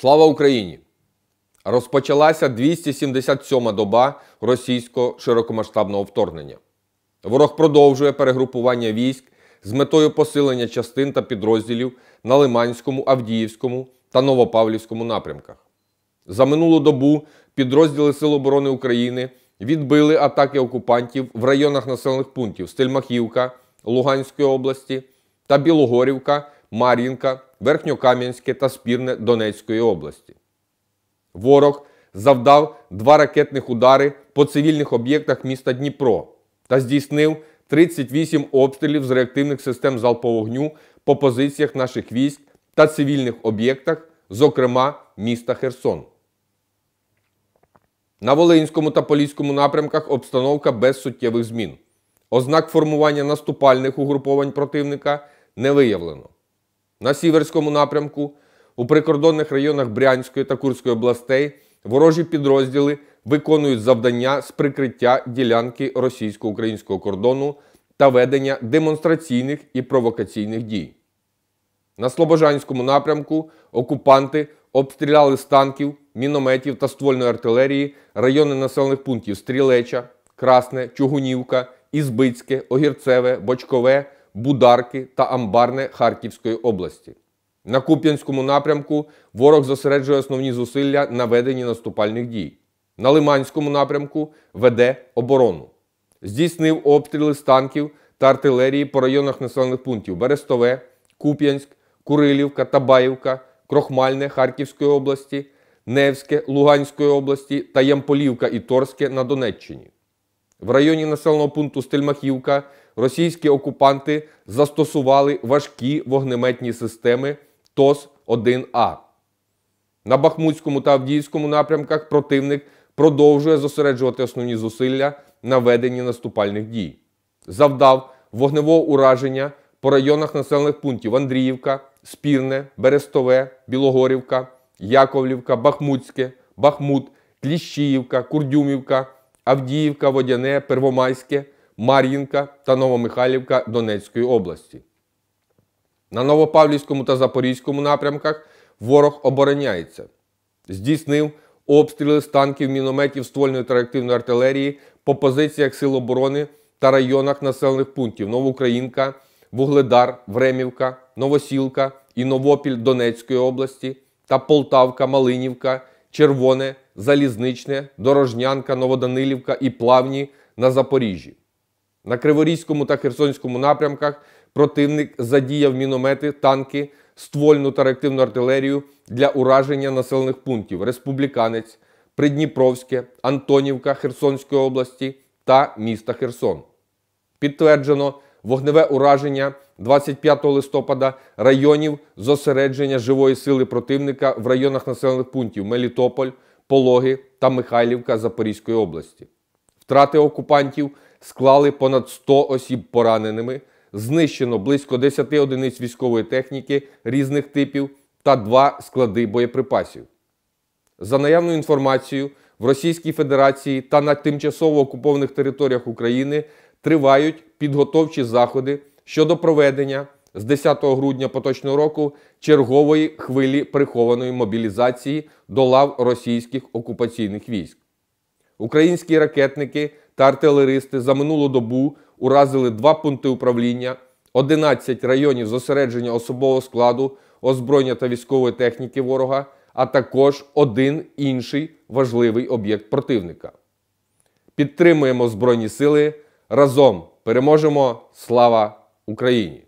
Слава Україні! Розпочалася 277-ма доба російського широкомасштабного вторгнення. Ворог продовжує перегрупування військ з метою посилення частин та підрозділів на Лиманському, Авдіївському та Новопавлівському напрямках. За минулу добу підрозділи Сил оборони України відбили атаки окупантів в районах населених пунктів Стельмахівка Луганської області та Білогорівка, Мар'їнка, Верхньокам'янське та Спірне Донецької області. Ворог завдав 2 ракетних удари по цивільних об'єктах міста Дніпро та здійснив 38 обстрілів з реактивних систем залпового вогню по позиціях наших військ та цивільних об'єктах, зокрема міста Херсон. На Волинському та Поліському напрямках обстановка без суттєвих змін. Ознак формування наступальних угруповань противника не виявлено. На Сіверському напрямку у прикордонних районах Брянської та Курської областей ворожі підрозділи виконують завдання з прикриття ділянки російсько-українського кордону та ведення демонстраційних і провокаційних дій. На Слобожанському напрямку окупанти обстріляли з танків, мінометів та ствольної артилерії райони населених пунктів Стрілеча, Красне, Чугунівка, Ізбицьке, Огірцеве, Бочкове, Бударки та Амбарне Харківської області. На Куп'янському напрямку ворог зосереджує основні зусилля на веденні наступальних дій. На Лиманському напрямку веде оборону. Здійснив обстріли з танків та артилерії по районах населених пунктів Берестове, Куп'янськ, Курилівка, Табаївка, Крохмальне Харківської області, Невське Луганської області та Ямполівка і Торське на Донеччині. В районі населеного пункту Стельмахівка російські окупанти застосували важкі вогнеметні системи ТОС-1А. На Бахмутському та Авдіївському напрямках противник продовжує зосереджувати основні зусилля на веденні наступальних дій. Завдав вогневого ураження по районах населених пунктів Андріївка, Спірне, Берестове, Білогорівка, Яковлівка, Бахмутське, Бахмут, Кліщіївка, Курдюмівка, Авдіївка, Водяне, Первомайське, Мар'їнка та Новомихайлівка Донецької області. На Новопавлівському та Запорізькому напрямках ворог обороняється. Здійснив обстріли з танків, мінометів, ствольної та реактивної артилерії по позиціях Сил оборони та районах населених пунктів Новоукраїнка, Вугледар, Времівка, Новосілка і Новопіль Донецької області та Полтавка, Малинівка, Червоне, Залізничне, Дорожнянка, Новоданилівка і Плавні на Запоріжжі. На Криворізькому та Херсонському напрямках противник задіяв міномети, танки, ствольну та реактивну артилерію для ураження населених пунктів Республіканець, Придніпровське, Антонівка Херсонської області та міста Херсон. Підтверджено вогневе ураження 25 листопада районів зосередження живої сили противника в районах населених пунктів Мелітополь, Пологи та Михайлівка Запорізької області. Втрати окупантів склали понад 100 осіб пораненими, знищено близько 10 одиниць військової техніки різних типів та 2 склади боєприпасів. За наявною інформацією, в Російській Федерації та на тимчасово окупованих територіях України тривають підготовчі заходи щодо проведення з 10 грудня поточного року чергової хвилі прихованої мобілізації до лав російських окупаційних військ. Українські ракетники та артилеристи за минулу добу уразили 2 пункти управління, 11 районів зосередження особового складу, озброєння та військової техніки ворога, а також 1 інший важливий об'єкт противника. Підтримуємо Збройні Сили. Разом переможемо! Слава Україні!